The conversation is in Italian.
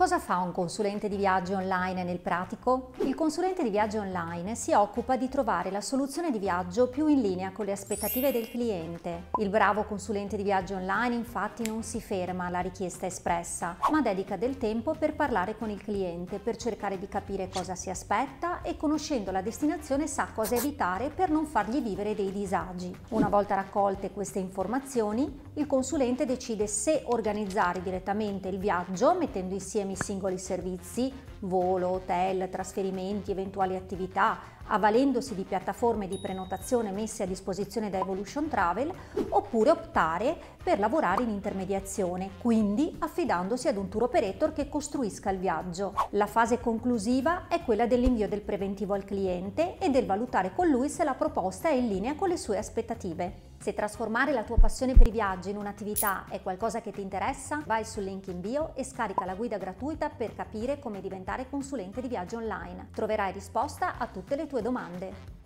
Cosa fa un consulente di viaggio online nel pratico? Il consulente di viaggio online si occupa di trovare la soluzione di viaggio più in linea con le aspettative del cliente. Il bravo consulente di viaggio online infatti non si ferma alla richiesta espressa, ma dedica del tempo per parlare con il cliente, per cercare di capire cosa si aspetta e, conoscendo la destinazione, sa cosa evitare per non fargli vivere dei disagi. Una volta raccolte queste informazioni, il consulente decide se organizzare direttamente il viaggio mettendo insieme i singoli servizi, volo, hotel, trasferimenti, eventuali attività, avvalendosi di piattaforme di prenotazione messe a disposizione da Evolution Travel, oppure optare per lavorare in intermediazione, quindi affidandosi ad un tour operator che costruisca il viaggio. La fase conclusiva è quella dell'invio del preventivo al cliente e del valutare con lui se la proposta è in linea con le sue aspettative. Se trasformare la tua passione per i viaggi in un'attività è qualcosa che ti interessa, vai sul link in bio e scarica la guida gratuita per capire come diventare consulente di viaggio online. Troverai risposta a tutte le tue domande.